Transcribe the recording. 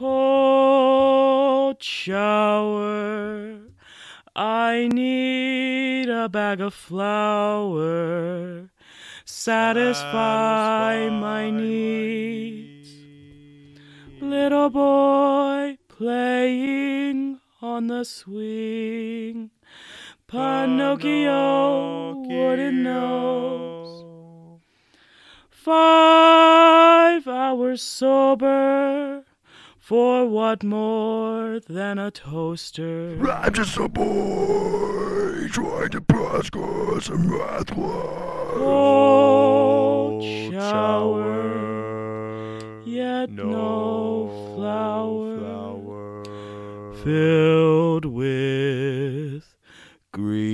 cold shower. I need a bag of flour. Satisfy my needs. Little boy playing on the swing. Pinocchio wouldn't know. 5 hours sober. For what more than a toaster? I'm just a boy trying to prosper some math class. Cold shower, yet no flower, filled with grief.